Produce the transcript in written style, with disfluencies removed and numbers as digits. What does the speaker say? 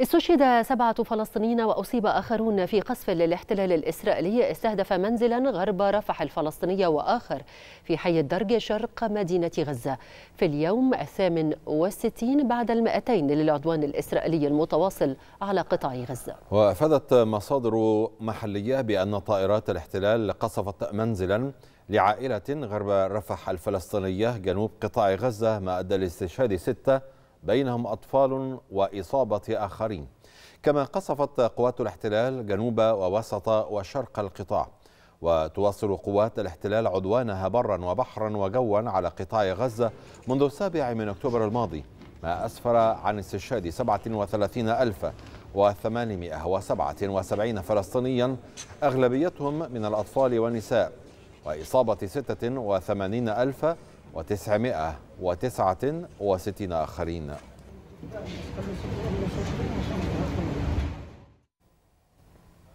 استشهد 7 فلسطينيين وأصيب آخرون في قصف للاحتلال الإسرائيلي استهدف منزلا غرب رفح الفلسطينية وآخر في حي الدرج شرق مدينة غزة في اليوم 68 بعد 200 للعدوان الإسرائيلي المتواصل على قطاع غزة. وأفادت مصادر محلية بأن طائرات الاحتلال قصفت منزلا لعائلة غرب رفح الفلسطينية جنوب قطاع غزة، ما أدى لاستشهاد 6 بينهم أطفال وإصابة آخرين. كما قصفت قوات الاحتلال جنوب ووسط وشرق القطاع. وتواصل قوات الاحتلال عدوانها برا وبحرا وجوا على قطاع غزة منذ 7 أكتوبر الماضي، ما أسفر عن استشهاد 37877 فلسطينيا أغلبيتهم من الأطفال والنساء، وإصابة 86,969 آخرين.